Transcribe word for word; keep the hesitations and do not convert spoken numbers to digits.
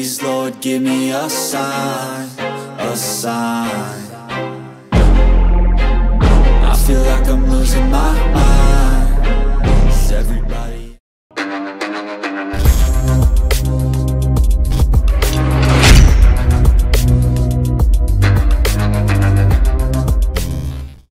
Please, Lord, give me a sign, a sign. I feel like I'm losing my mind.